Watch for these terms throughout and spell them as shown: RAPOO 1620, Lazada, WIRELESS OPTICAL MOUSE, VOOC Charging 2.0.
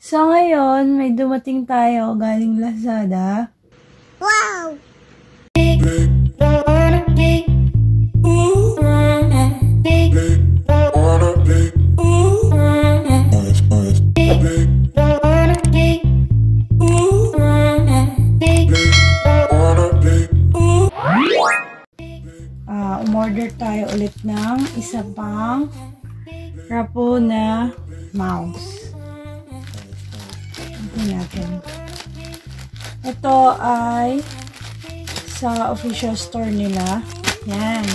So ngayon, may dumating tayo galing Lazada. Wow! Umorder tayo ulit ng isa pang RAPOO na mouse. Natin. Ito ay sa official store nila. Yan.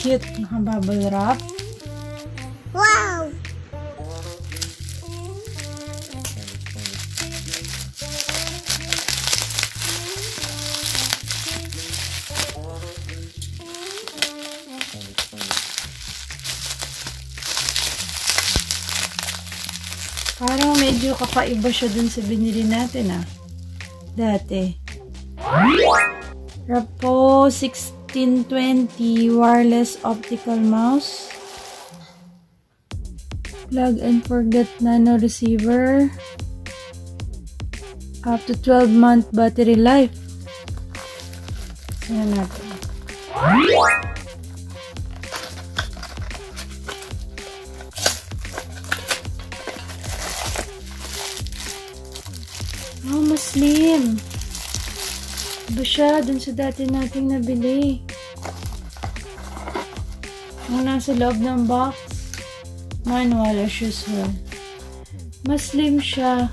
Cute. Naka-bubble wrap. Wow! Parang medyo kakaiba siya dun sa binili natin dati. RAPOO 1620 wireless optical mouse, plug and forget nano receiver, up to 12-month battery life. Ayan natin. Oh, maslim. Iba siya dun sa dati nating nabili. Ang nasa loob ng box, manual as usual. Maslim siya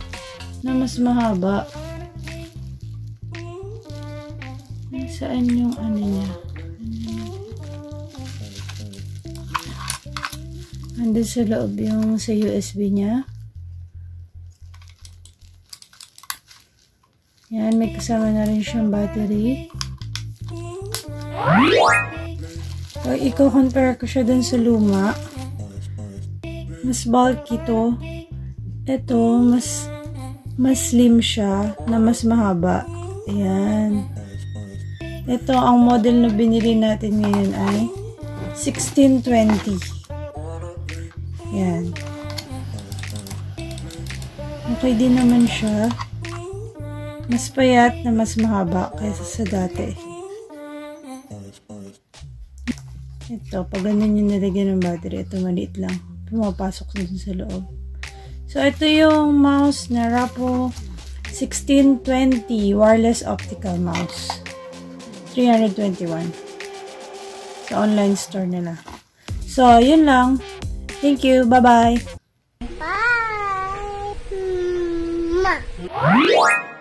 na mas mahaba. Saan yung ano niya? Andun sa loob yung sa USB niya. Yan, may kasama na rin siyang battery. So, i-compare ko siya dun sa luma. Mas bulky to. Ito, mas slim siya na mas mahaba. Ayan. Ito, ang model na binili natin ngayon ay 1620. Ayan. Okay din naman siya. Mas payat na mas mahaba kaysa sa dati. Ito, pag ganun yung nalagyan ng battery, ito maliit lang. Pumapasok dun sa loob. So, ito yung mouse na RAPOO 1620 wireless optical mouse. 321. Sa online store nila. So, yun lang. Thank you. Bye-bye. Bye!